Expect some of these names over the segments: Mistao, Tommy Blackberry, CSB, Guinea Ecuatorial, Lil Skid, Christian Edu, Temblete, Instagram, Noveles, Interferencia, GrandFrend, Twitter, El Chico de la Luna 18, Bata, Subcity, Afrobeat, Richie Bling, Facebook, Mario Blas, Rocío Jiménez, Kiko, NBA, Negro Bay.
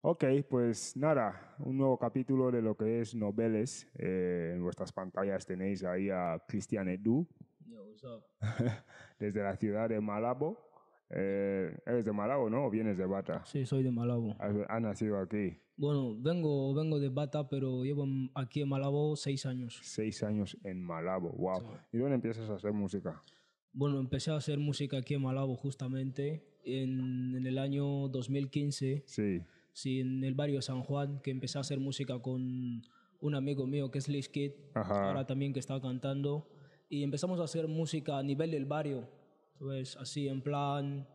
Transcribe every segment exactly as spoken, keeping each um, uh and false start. Ok, pues nada, un nuevo capítulo de lo que es Noveles. Eh, en vuestras pantallas tenéis ahí a Christian Edu. Yo, what's up? Desde la ciudad de Malabo. Eh, ¿Eres de Malabo, no? ¿O vienes de Bata? Sí, soy de Malabo. ¿Has, has nacido aquí? Bueno, vengo, vengo de Bata, pero llevo aquí en Malabo seis años. Seis años en Malabo, wow. Sí. ¿Y dónde empiezas a hacer música? Bueno, empecé a hacer música aquí en Malabo justamente en, en el año dos mil quince. Sí. Sí, en el barrio San Juan, que empecé a hacer música con un amigo mío que es Elis Kid, ahora también que está cantando, y empezamos a hacer música a nivel del barrio, pues así en plan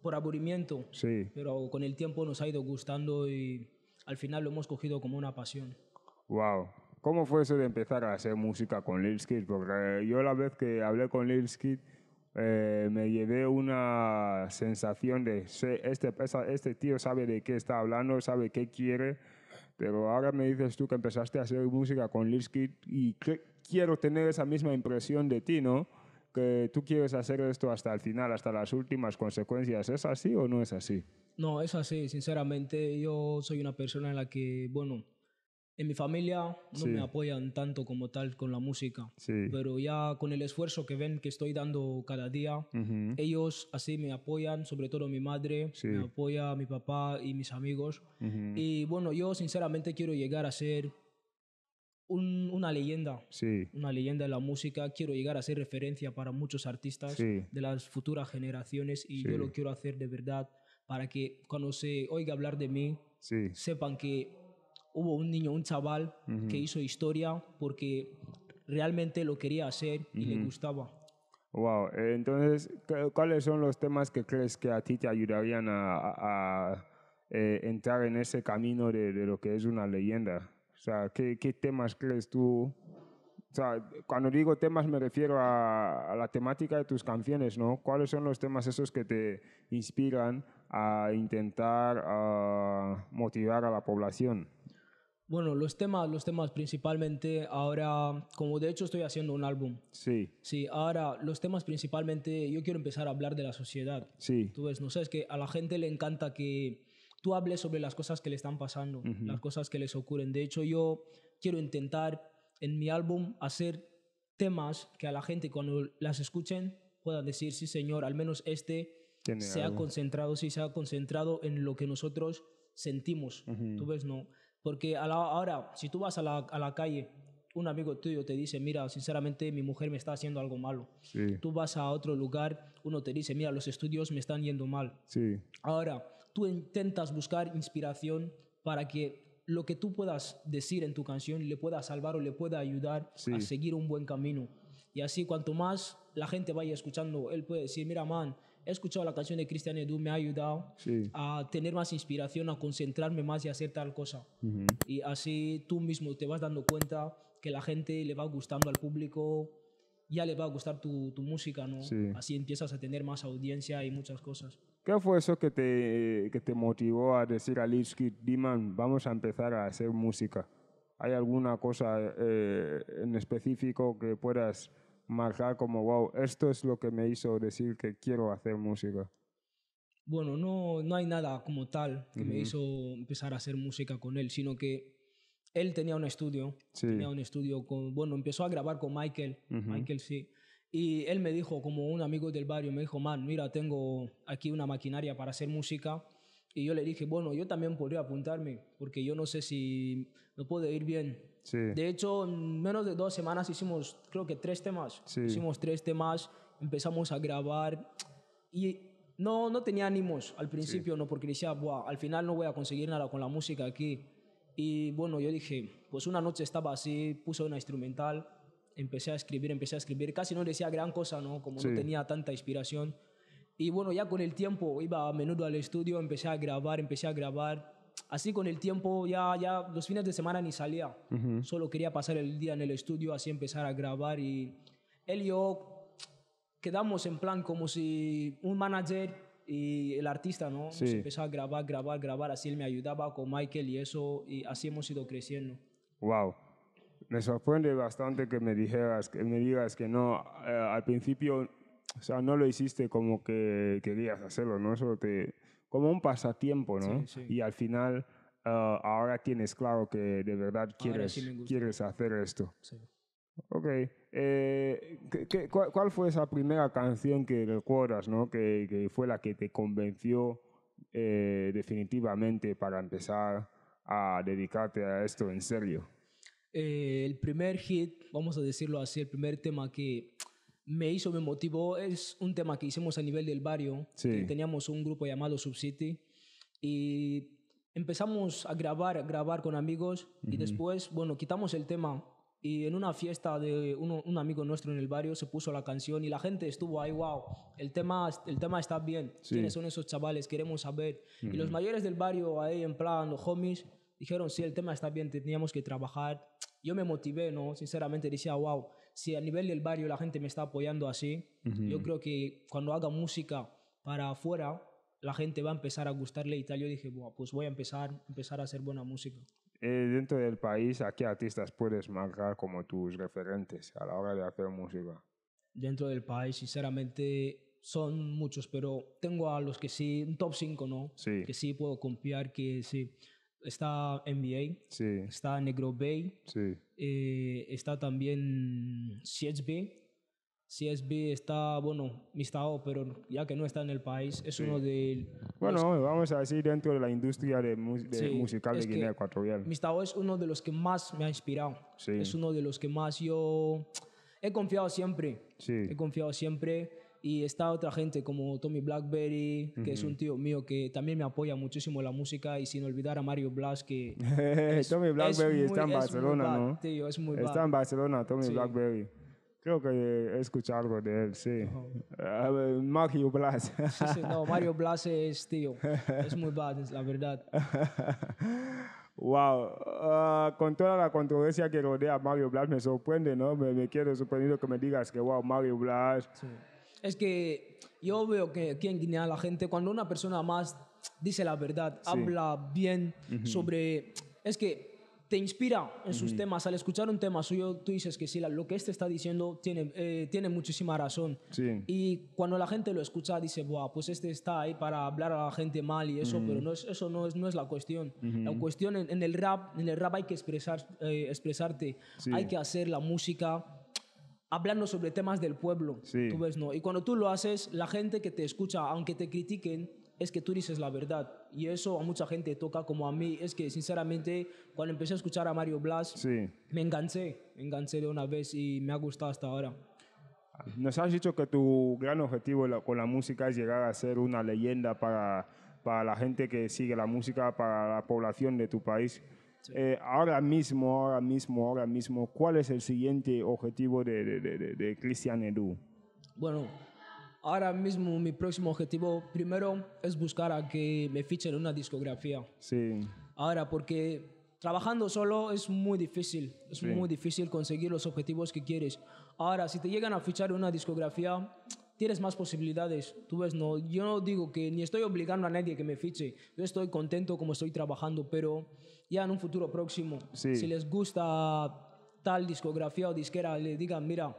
por aburrimiento, sí. Pero con el tiempo nos ha ido gustando y al final lo hemos cogido como una pasión. Wow. ¿Cómo fue eso de empezar a hacer música con Lil Skid? Porque yo la vez que hablé con Lil Skid, Eh, me llevé una sensación de este, este tío sabe de qué está hablando, sabe qué quiere, pero ahora me dices tú que empezaste a hacer música con Lil Skid y quiero tener esa misma impresión de ti, ¿no? Que tú quieres hacer esto hasta el final, hasta las últimas consecuencias. ¿Es así o no es así? No, es así, sinceramente. Yo soy una persona en la que, bueno, en mi familia no sí. me apoyan tanto como tal con la música, sí. pero ya con el esfuerzo que ven que estoy dando cada día, uh-huh. ellos así me apoyan, sobre todo mi madre, sí. me apoya mi papá y mis amigos. Uh-huh. Y bueno, yo sinceramente quiero llegar a ser un, una leyenda, sí. una leyenda de la música. Quiero llegar a ser referencia para muchos artistas sí. de las futuras generaciones y sí. yo lo quiero hacer de verdad para que cuando se oiga hablar de mí, sí. sepan que hubo un niño, un chaval, uh-huh. que hizo historia porque realmente lo quería hacer y uh-huh. le gustaba. Wow. Entonces, ¿cuáles son los temas que crees que a ti te ayudarían a, a, a eh, entrar en ese camino de, de lo que es una leyenda? O sea, ¿qué, qué temas crees tú? O sea, cuando digo temas me refiero a, a la temática de tus canciones, ¿no? ¿Cuáles son los temas esos que te inspiran a intentar a motivar a la población? Bueno, los temas, los temas principalmente ahora, como de hecho estoy haciendo un álbum. Sí. Sí, ahora los temas principalmente, yo quiero empezar a hablar de la sociedad. Sí. Tú ves, no sé, es que a la gente le encanta que tú hables sobre las cosas que le están pasando, uh-huh. las cosas que les ocurren. De hecho, yo quiero intentar en mi álbum hacer temas que a la gente cuando las escuchen puedan decir, sí señor, al menos este se ha concentrado, sí, se ha concentrado en lo que nosotros sentimos. Uh-huh. Tú ves, no. Porque a la, ahora, si tú vas a la, a la calle, un amigo tuyo te dice, mira, sinceramente, mi mujer me está haciendo algo malo. Sí. Tú vas a otro lugar, uno te dice, mira, los estudios me están yendo mal. Sí. Ahora, tú intentas buscar inspiración para que lo que tú puedas decir en tu canción le pueda salvar o le pueda ayudar sí. a seguir un buen camino. Y así, cuanto más la gente vaya escuchando, él puede decir, mira, man, he escuchado la canción de Christian Edu, me ha ayudado sí. a tener más inspiración, a concentrarme más y hacer tal cosa. Uh-huh. Y así tú mismo te vas dando cuenta que la gente le va gustando al público, ya le va a gustar tu, tu música, ¿no? Sí. Así empiezas a tener más audiencia y muchas cosas. ¿Qué fue eso que te, que te motivó a decir a Lil Skid, Diman, vamos a empezar a hacer música? ¿Hay alguna cosa eh, en específico que puedas marcar como, wow, esto es lo que me hizo decir que quiero hacer música? Bueno, no, no hay nada como tal que uh-huh. me hizo empezar a hacer música con él, sino que él tenía un estudio, sí. tenía un estudio con, bueno, empezó a grabar con Michael, uh-huh. Michael sí, y él me dijo, como un amigo del barrio, me dijo, man, mira, tengo aquí una maquinaria para hacer música, y yo le dije, bueno, yo también podría apuntarme, porque yo no sé si me puede ir bien. Sí. De hecho, en menos de dos semanas hicimos, creo que tres temas. Sí. Hicimos tres temas, empezamos a grabar y no, no tenía ánimos al principio, sí. no, porque decía, buah, al final no voy a conseguir nada con la música aquí. Y bueno, yo dije, pues una noche estaba así, puse una instrumental, empecé a escribir, empecé a escribir. Casi no decía gran cosa, ¿no? Como sí. no tenía tanta inspiración. Y bueno, ya con el tiempo iba a menudo al estudio, empecé a grabar, empecé a grabar. Así con el tiempo, ya, ya los fines de semana ni salía. Uh-huh. Solo quería pasar el día en el estudio, así empezar a grabar. Y él y yo quedamos en plan como si un manager y el artista, ¿no? Sí. Nos empezó a grabar, grabar, grabar. Así él me ayudaba con Michael y eso. Y así hemos ido creciendo. Wow. Me sorprende bastante que me dijeras, que me digas que no, eh, al principio... O sea, no lo hiciste como que querías hacerlo, ¿no? Eso te, como un pasatiempo, ¿no? Sí, sí. Y al final uh, ahora tienes claro que de verdad quieres, sí quieres hacer esto. Sí. Ok. Eh, ¿qué, qué, cuál, ¿Cuál fue esa primera canción que recuerdas, ¿no? que, que fue la que te convenció eh, definitivamente para empezar a dedicarte a esto en serio? Eh, el primer hit, vamos a decirlo así, el primer tema que me hizo, me motivó, es un tema que hicimos a nivel del barrio. Sí. Que teníamos un grupo llamado Subcity y empezamos a grabar, a grabar con amigos. Uh-huh. Y después, bueno, quitamos el tema y en una fiesta de uno, un amigo nuestro en el barrio se puso la canción y la gente estuvo ahí, wow, el tema, el tema está bien. Sí. ¿Quiénes son esos chavales? Queremos saber. Uh-huh. Y los mayores del barrio ahí en plan, los homies, dijeron, sí, el tema está bien, teníamos que trabajar. Yo me motivé, ¿no? Sinceramente decía, wow, si a nivel del barrio la gente me está apoyando así, uh-huh, yo creo que cuando haga música para afuera, la gente va a empezar a gustarle y tal. Yo dije, wow, pues voy a empezar, empezar a hacer buena música. Eh, dentro del país, ¿a qué artistas puedes marcar como tus referentes a la hora de hacer música? Dentro del país, sinceramente... son muchos, pero tengo a los que sí, un top cinco, ¿no? Sí. Que sí puedo confiar que sí. Está N B A, sí. Está Negro Bay, sí. eh, está también C S B, C S B está, bueno, Mistao, pero ya que no está en el país, es sí. uno de... Bueno, los, vamos a decir dentro de la industria de, de sí, musical de Guinea Ecuatorial. Mistao es uno de los que más me ha inspirado, sí. es uno de los que más yo he confiado siempre, sí. he confiado siempre. Y está otra gente como Tommy Blackberry, que uh-huh. es un tío mío que también me apoya muchísimo en la música, y sin olvidar a Mario Blas, que... es, Tommy Blackberry es muy, está en Barcelona, es bad, ¿no? Tío, es muy está bad. en Barcelona, Tommy sí. Blackberry. Creo que he escuchado algo de él, sí. Uh-huh. Uh, Mario Blas. sí, sí, no, Mario Blas es, tío, es muy bad, es la verdad. Wow, uh, con toda la controversia que rodea a Mario Blas, me sorprende, ¿no? Me, me quedo sorprendido que me digas que, wow, Mario Blas... Sí. Es que yo veo que aquí en Guinea la gente, cuando una persona más dice la verdad, sí. habla bien uh-huh. sobre... Es que te inspira en sus uh-huh. temas. Al escuchar un tema suyo, tú dices que sí, lo que este está diciendo tiene, eh, tiene muchísima razón. Sí. Y cuando la gente lo escucha, dice, buah, pues este está ahí para hablar a la gente mal y eso, uh-huh. pero no es, eso no es, no es la cuestión. Uh-huh. La cuestión en, en el rap, en el rap hay que expresar, eh, expresarte, sí. hay que hacer la música... hablando sobre temas del pueblo, sí. tú ves, ¿no? Y cuando tú lo haces, la gente que te escucha, aunque te critiquen, es que tú dices la verdad. Y eso a mucha gente toca, como a mí. Es que, sinceramente, cuando empecé a escuchar a Mario Blas, sí. me enganché, me enganché de una vez y me ha gustado hasta ahora. Nos has dicho que tu gran objetivo con la música es llegar a ser una leyenda para, para la gente que sigue la música, para la población de tu país. Sí. Eh, ahora mismo, ahora mismo, ahora mismo, ¿cuál es el siguiente objetivo de, de, de, de Christian Edu? Bueno, ahora mismo mi próximo objetivo primero es buscar a que me fichen una discografía. Sí. Ahora, porque trabajando solo es muy difícil, es sí. muy difícil conseguir los objetivos que quieres. Ahora, si te llegan a fichar una discografía... tienes más posibilidades, tú ves, no, yo no digo que ni estoy obligando a nadie que me fiche, yo estoy contento como estoy trabajando, pero ya en un futuro próximo, sí. si les gusta tal discografía o disquera, le digan, mira,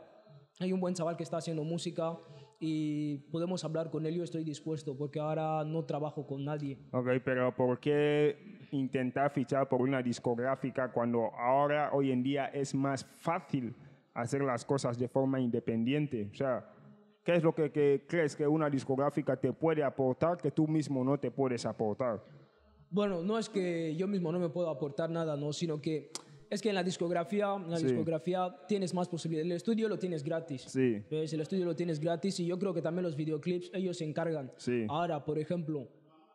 hay un buen chaval que está haciendo música y podemos hablar con él, yo estoy dispuesto, porque ahora no trabajo con nadie. Ok, pero ¿por qué intentar fichar por una discográfica cuando ahora, hoy en día, es más fácil hacer las cosas de forma independiente? O sea, ¿qué es lo que, que crees que una discográfica te puede aportar que tú mismo no te puedes aportar? Bueno, no es que yo mismo no me puedo aportar nada, ¿no? Sino que es que en la discografía, en la sí. discografía tienes más posibilidades. El estudio lo tienes gratis. Sí. ¿Ves? El estudio lo tienes gratis y yo creo que también los videoclips, ellos se encargan. Sí. Ahora, por ejemplo,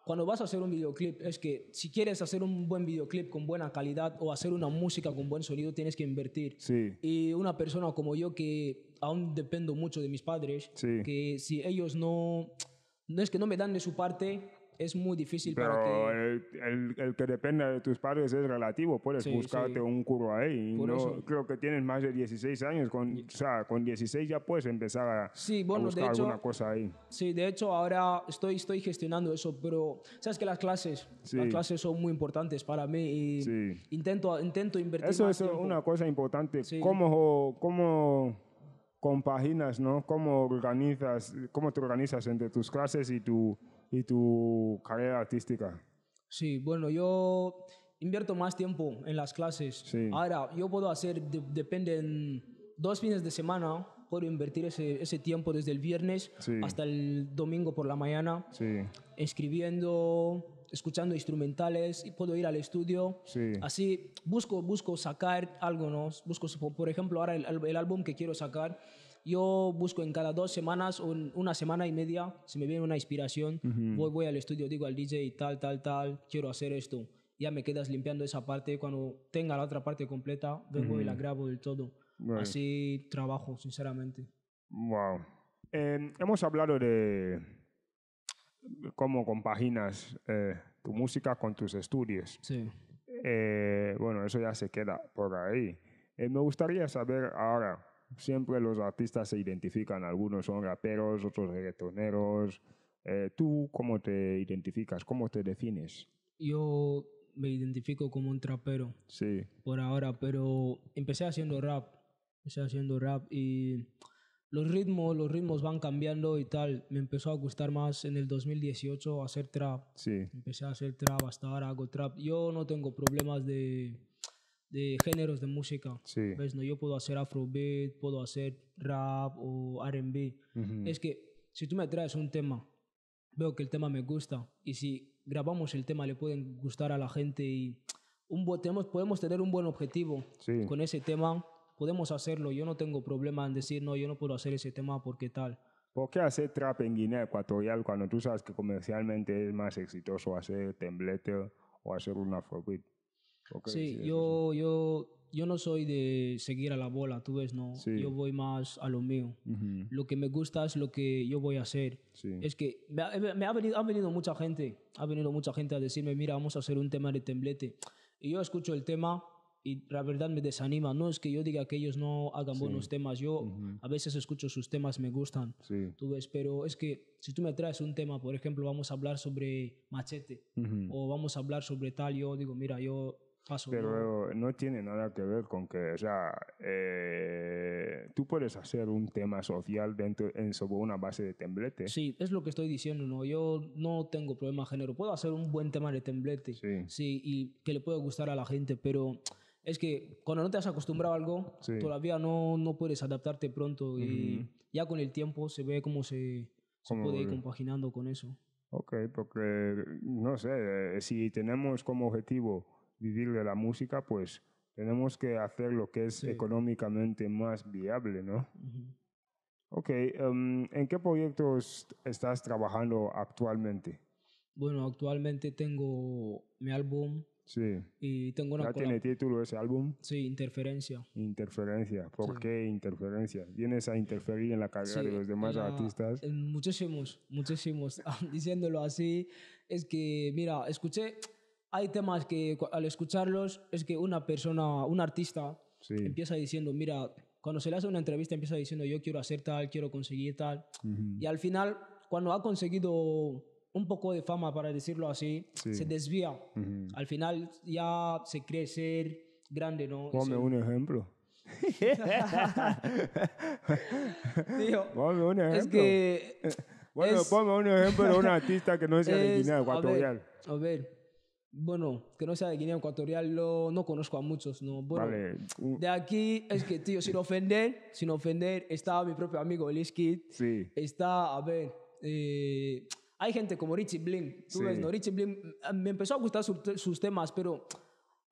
cuando vas a hacer un videoclip, es que si quieres hacer un buen videoclip con buena calidad o hacer una música con buen sonido, tienes que invertir. Sí. Y una persona como yo que aún dependo mucho de mis padres, sí. que si ellos no... no es que no me dan de su parte, es muy difícil. Pero para que... el, el, el que dependa de tus padres es relativo. Puedes sí, buscarte sí. un curro ahí. Por no, eso. Creo que tienes más de dieciséis años. Con, yeah. O sea, con dieciséis ya puedes empezar a, sí, bueno, a buscar de hecho, alguna cosa ahí. Sí, de hecho ahora estoy, estoy gestionando eso, pero sabes que las clases, sí. las clases son muy importantes para mí y sí. intento, intento invertir eso, más Eso es una cosa importante. Sí. ¿Cómo, cómo compaginas, ¿no? ¿Cómo organizas, cómo te organizas entre tus clases y tu... y tu carrera artística? Sí, bueno, yo invierto más tiempo en las clases. Sí. Ahora, yo puedo hacer, de, depende, en dos fines de semana, puedo invertir ese, ese tiempo desde el viernes sí. hasta el domingo por la mañana, sí. escribiendo, escuchando instrumentales, y puedo ir al estudio. Sí. Así busco, busco sacar algo, ¿no? Busco, por ejemplo, ahora el, el álbum que quiero sacar, yo busco en cada dos semanas o una semana y media, si me viene una inspiración, uh-huh. voy, voy al estudio, digo al D J, tal, tal, tal, quiero hacer esto. Ya me quedas limpiando esa parte. Cuando tenga la otra parte completa, vengo uh-huh. y la grabo del todo. Right. Así trabajo, sinceramente. Wow. Eh, hemos hablado de cómo compaginas eh, tu música con tus estudios. Sí. Eh, bueno, eso ya se queda por ahí. Eh, me gustaría saber ahora, siempre los artistas se identifican, algunos son raperos, otros reggaetoneros. Eh, ¿Tú cómo te identificas? ¿Cómo te defines? Yo me identifico como un trapero, sí. por ahora, pero empecé haciendo rap, empecé haciendo rap y los ritmos, los ritmos van cambiando y tal. Me empezó a gustar más en el dos mil dieciocho hacer trap, sí. empecé a hacer trap, hasta ahora hago trap. Yo no tengo problemas de, de géneros de música, sí. ¿ves? No, yo puedo hacer afrobeat, puedo hacer rap o R and B. Uh-huh. Es que si tú me traes un tema, veo que el tema me gusta y si grabamos el tema, le pueden gustar a la gente y un bo- tenemos, podemos tener un buen objetivo sí. con ese tema, podemos hacerlo. Yo no tengo problema en decir, no, yo no puedo hacer ese tema porque tal. ¿Por qué hacer trap en Guinea Ecuatorial cuando tú sabes que comercialmente es más exitoso hacer temblete o hacer un afrobeat? Sí, yo, yo, yo no soy de seguir a la bola, tú ves, ¿no? Sí. Yo voy más a lo mío. Uh-huh. Lo que me gusta es lo que yo voy a hacer. Sí. Es que me ha, me ha, venido, ha venido mucha gente, ha venido mucha gente a decirme, mira, vamos a hacer un tema de temblete. Y yo escucho el tema y la verdad me desanima. No es que yo diga que ellos no hagan sí. buenos temas. Yo uh-huh. a veces escucho sus temas, me gustan, sí. tú ves. Pero es que si tú me traes un tema, por ejemplo, vamos a hablar sobre Machete uh-huh. o vamos a hablar sobre tal, yo digo, mira, yo... Paso, pero no. no tiene nada que ver con que, o sea, eh, tú puedes hacer un tema social dentro, en, sobre una base de temblete. Sí, es lo que estoy diciendo, ¿no? Yo no tengo problema de género. Puedo hacer un buen tema de temblete, sí. sí, y que le pueda gustar a la gente, pero es que cuando no te has acostumbrado a algo, sí. todavía no, no puedes adaptarte pronto uh-huh. y ya con el tiempo se ve cómo se, se puede ir compaginando con eso. Ok, porque, no sé, si tenemos como objetivo vivir de la música, pues tenemos que hacer lo que es sí. económicamente más viable, ¿no? Uh-huh. Ok, um, ¿en qué proyectos estás trabajando actualmente? Bueno, actualmente tengo mi álbum. Sí. Y tengo una ¿Ya colab- tiene título ese álbum? Sí, Interferencia. Interferencia. ¿Por sí. qué Interferencia? ¿Vienes a interferir en la carrera sí, de los demás la, artistas? Muchísimos, muchísimos. Diciéndolo así, es que, mira, escuché... Hay temas que al escucharlos es que una persona, un artista, sí. empieza diciendo, mira, cuando se le hace una entrevista empieza diciendo, yo quiero hacer tal, quiero conseguir tal. Uh-huh. Y al final, cuando ha conseguido un poco de fama, para decirlo así, sí. se desvía. Uh-huh. Al final ya se cree ser grande, ¿no? Ponme sí. un ejemplo. Tío, ponme un ejemplo. Es que... Bueno, es... ponme un ejemplo de un artista que no sea de Guinea Ecuatorial. A ver... A ver. Bueno, que no sea de Guinea Ecuatorial, lo, no conozco a muchos, ¿no? Bueno, vale. De aquí es que, tío, sin ofender, sin ofender, está mi propio amigo Elis Kid. Sí. Está, a ver, eh, hay gente como Richie Bling, tú sí. ves, ¿no? Richie Bling, me empezó a gustar su, sus temas, pero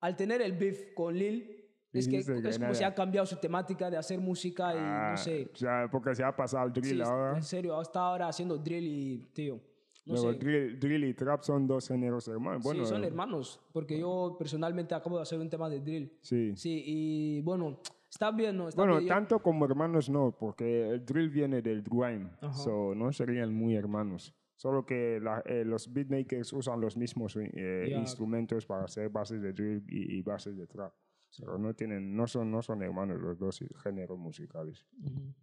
al tener el beef con Lil, es que, que es como se ha cambiado su temática de hacer música y ah, no sé. O sea, porque se ha pasado el drill sí, ahora. En serio, hasta ahora haciendo drill y, tío... No Pero drill, drill y trap son dos géneros hermanos. Bueno, sí, son hermanos, porque yo personalmente acabo de hacer un tema de drill. Sí. Sí, y bueno, está bien, ¿no? Está bueno, bien. Tanto como hermanos no, porque el drill viene del grime, so no serían muy hermanos. Solo que la, eh, los beatmakers usan los mismos eh, yeah. instrumentos para hacer bases de drill y, y bases de trap. Sí. Pero no, tienen, no, son, no son hermanos los dos géneros musicales. Uh-huh.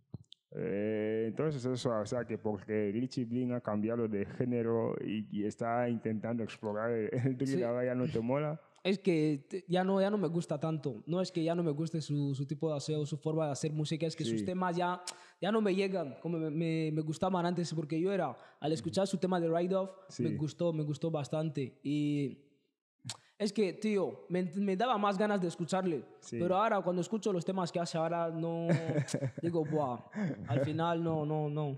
Eh, entonces eso, o sea que porque Richie Bling ha cambiado de género y, y está intentando explorar el drill, sí. ahora ya no te mola. es que ya no, ya no me gusta tanto. No es que ya no me guste su, su tipo de aseo, su forma de hacer música. Es que sí. sus temas ya, ya no me llegan como me, me, me gustaban antes. Porque yo era, al escuchar su tema de Ride Off, sí. me gustó, me gustó bastante. Y es que, tío, me, me daba más ganas de escucharle. Sí. Pero ahora, cuando escucho los temas que hace ahora, no... digo, buah, al final no, no, no.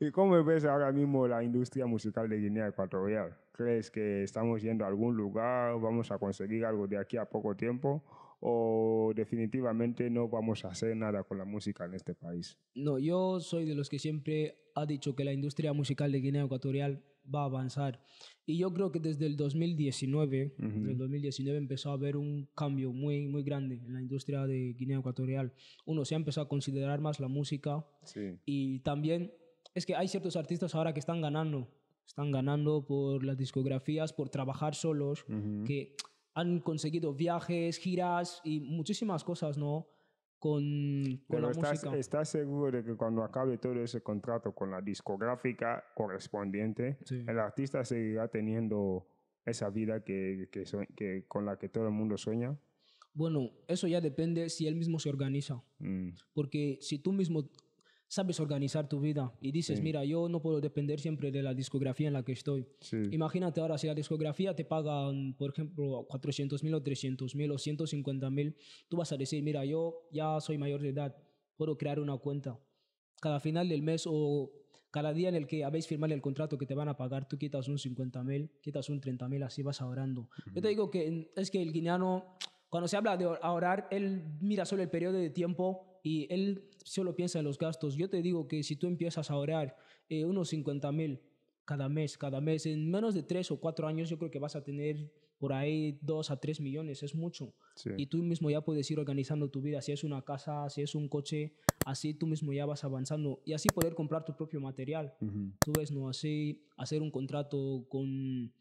¿Y cómo ves ahora mismo la industria musical de Guinea Ecuatorial? ¿Crees que estamos yendo a algún lugar? ¿Vamos a conseguir algo de aquí a poco tiempo? ¿O definitivamente no vamos a hacer nada con la música en este país? No, yo soy de los que siempre ha dicho que la industria musical de Guinea Ecuatorial va a avanzar. Y yo creo que desde el dos mil diecinueve, uh-huh. desde el dos mil diecinueve empezó a haber un cambio muy, muy grande en la industria de Guinea Ecuatorial. Uno, se ha empezado a considerar más la música sí. y también es que hay ciertos artistas ahora que están ganando. Están ganando por las discografías, por trabajar solos, uh-huh. que han conseguido viajes, giras y muchísimas cosas, ¿no? Con, con la estás, música. ¿Estás seguro de que cuando acabe todo ese contrato con la discográfica correspondiente, sí. el artista seguirá teniendo esa vida que, que, que, con la que todo el mundo sueña? Bueno, eso ya depende si él mismo se organiza. Mm. Porque si tú mismo sabes organizar tu vida y dices, sí. mira, yo no puedo depender siempre de la discografía en la que estoy. Sí. Imagínate ahora si la discografía te paga, por ejemplo, cuatrocientos mil o trescientos mil o ciento cincuenta mil, tú vas a decir, mira, yo ya soy mayor de edad, puedo crear una cuenta. Cada final del mes o cada día en el que habéis firmado el contrato que te van a pagar, tú quitas un cincuenta mil, quitas un treinta mil, así vas ahorrando. Uh-huh. Yo te digo que es que el guineano, cuando se habla de ahorrar, él mira solo el periodo de tiempo y él solo piensa en los gastos. Yo te digo que si tú empiezas a ahorrar eh, unos cincuenta mil cada mes, cada mes, en menos de tres o cuatro años yo creo que vas a tener por ahí dos a tres millones, es mucho. Sí. Y tú mismo ya puedes ir organizando tu vida, si es una casa, si es un coche, así tú mismo ya vas avanzando y así poder comprar tu propio material. Uh-huh. Tú ves, ¿no? Así hacer un contrato con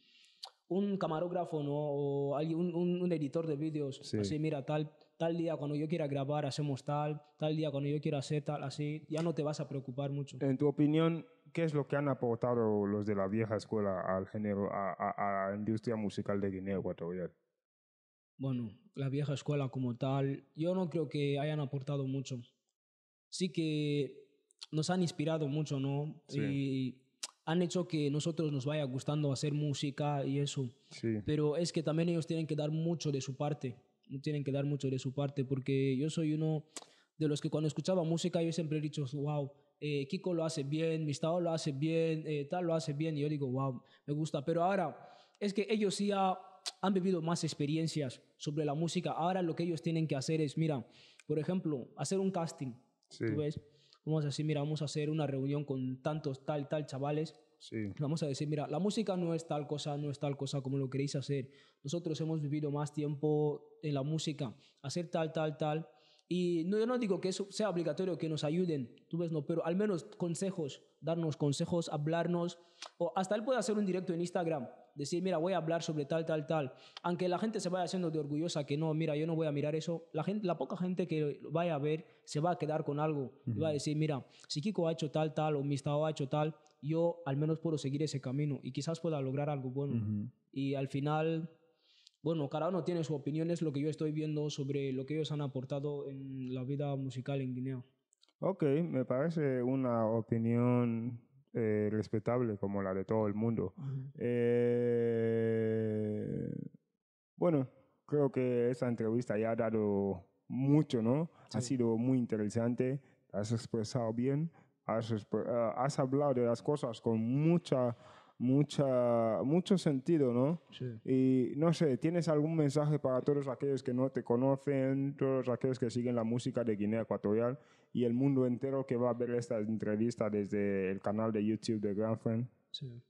un camarógrafo, ¿no? O alguien, un, un, un editor de vídeos, sí. así mira, tal... tal día cuando yo quiera grabar hacemos tal, tal día cuando yo quiera hacer tal, así ya no te vas a preocupar mucho. En tu opinión, ¿qué es lo que han aportado los de la vieja escuela al género, a, a, a la industria musical de Guinea Ecuatorial? Bueno, la vieja escuela como tal, yo no creo que hayan aportado mucho. Sí que nos han inspirado mucho, ¿no? Sí. Y han hecho que nosotros nos vaya gustando hacer música y eso. Sí. Pero es que también ellos tienen que dar mucho de su parte. No tienen que dar mucho de su parte, porque yo soy uno de los que cuando escuchaba música yo siempre he dicho, wow, eh, Kiko lo hace bien, Mistao lo hace bien, eh, tal lo hace bien, y yo digo, wow, me gusta. Pero ahora es que ellos ya han vivido más experiencias sobre la música. Ahora lo que ellos tienen que hacer es, mira, por ejemplo, hacer un casting. Sí. ¿Tú ves? Vamos a decir, mira, vamos a hacer una reunión con tantos tal, tal chavales. Sí. Vamos a decir, mira, la música no es tal cosa, no es tal cosa como lo queréis hacer. Nosotros hemos vivido más tiempo en la música, hacer tal, tal, tal. Y no, yo no digo que eso sea obligatorio, que nos ayuden, tú ves, no, pero al menos consejos, darnos consejos, hablarnos. O hasta él puede hacer un directo en Instagram, decir, mira, voy a hablar sobre tal, tal, tal. Aunque la gente se vaya haciendo de orgullosa que no, mira, yo no voy a mirar eso. La gente, la poca gente que vaya a ver se va a quedar con algo. Uh-huh. Y va a decir, mira, si Kiko ha hecho tal, tal, o Mistao ha hecho tal, yo al menos puedo seguir ese camino y quizás pueda lograr algo bueno. Uh-huh. Y al final, bueno, cada uno tiene su opinión, es lo que yo estoy viendo sobre lo que ellos han aportado en la vida musical en Guinea. Ok, me parece una opinión eh, respetable como la de todo el mundo. Uh-huh. Eh, bueno, creo que esta entrevista ya ha dado mucho, ¿no? Sí. Ha sido muy interesante, has expresado bien. Has, uh, has hablado de las cosas con mucha, mucha, mucho sentido, ¿no? Sí. Y no sé, ¿tienes algún mensaje para todos aquellos que no te conocen, todos aquellos que siguen la música de Guinea Ecuatorial y el mundo entero que va a ver esta entrevista desde el canal de YouTube de GrandFrend? Sí.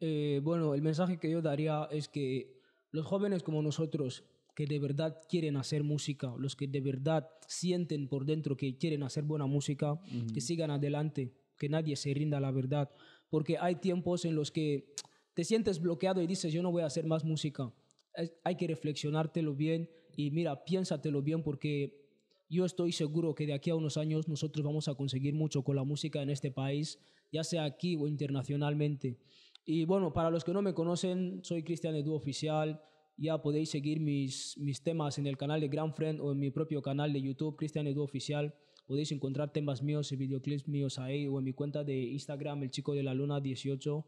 Eh, bueno, el mensaje que yo daría es que los jóvenes como nosotros, que de verdad quieren hacer música, los que de verdad sienten por dentro que quieren hacer buena música, uh-huh. que sigan adelante, que nadie se rinda, la verdad. Porque hay tiempos en los que te sientes bloqueado y dices, yo no voy a hacer más música. Es, hay que reflexionártelo bien y mira, piénsatelo bien, porque yo estoy seguro que de aquí a unos años nosotros vamos a conseguir mucho con la música en este país, ya sea aquí o internacionalmente. Y bueno, para los que no me conocen, soy Christian Edu Oficial. Ya podéis seguir mis, mis temas en el canal de GrandFrend o en mi propio canal de YouTube, Christian Edu Oficial. Podéis encontrar temas míos y videoclips míos ahí o en mi cuenta de Instagram, El Chico de la Luna dieciocho.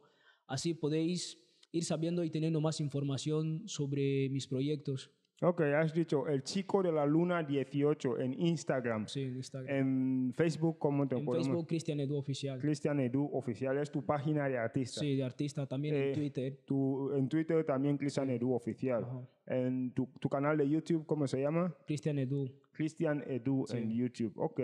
Así podéis ir sabiendo y teniendo más información sobre mis proyectos. Ok, has dicho El Chico de la Luna dieciocho en Instagram. Sí, en Instagram. En Facebook, ¿cómo te En podemos? Facebook, Christian Edu Oficial. Christian Edu Oficial es tu página de artista. Sí, de artista. También eh, en Twitter. Tu, en Twitter también Christian Edu Oficial. Ajá. En tu, tu canal de YouTube, ¿cómo se llama? Christian Edu. Christian Edu sí. En YouTube. Ok.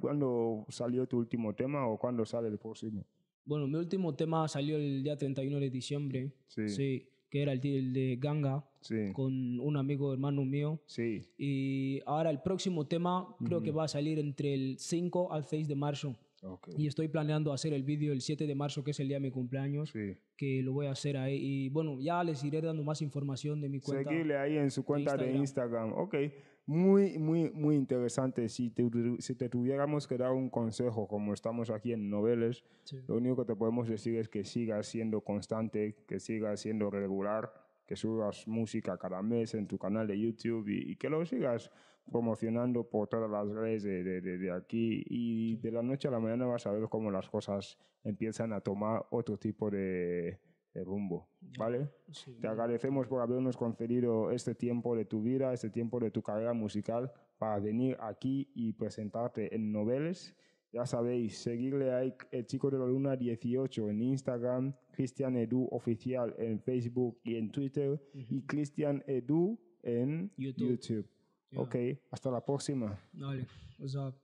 ¿Cuándo salió tu último tema o cuándo sale el próximo? Bueno, mi último tema salió el día treinta y uno de diciembre. Sí. Sí. Que era el de Ganga, sí, con un amigo hermano mío. Sí. Y ahora el próximo tema creo mm. que va a salir entre el cinco al seis de marzo. Okay. Y estoy planeando hacer el vídeo el siete de marzo, que es el día de mi cumpleaños, sí, que lo voy a hacer ahí. Y bueno, ya les iré dando más información de mi cuenta. Seguirle ahí en su cuenta de Instagram. De Instagram. Okay. Muy, muy, muy interesante. Si te, si te tuviéramos que dar un consejo, como estamos aquí en Noveles, sí, lo único que te podemos decir es que sigas siendo constante, que sigas siendo regular, que subas música cada mes en tu canal de YouTube y, y que lo sigas promocionando por todas las redes de, de, de, de aquí, y de la noche a la mañana vas a ver cómo las cosas empiezan a tomar otro tipo de, de rumbo, ¿vale? Sí. Te agradecemos por habernos concedido este tiempo de tu vida, este tiempo de tu carrera musical para venir aquí y presentarte en Noveles. Ya sabéis, seguirle a El Chico de la Luna dieciocho en Instagram, Christian Edu Oficial en Facebook y en Twitter, uh-huh, y Christian Edu en YouTube. YouTube. Yeah. Ok, hasta la próxima. Dale, what's up?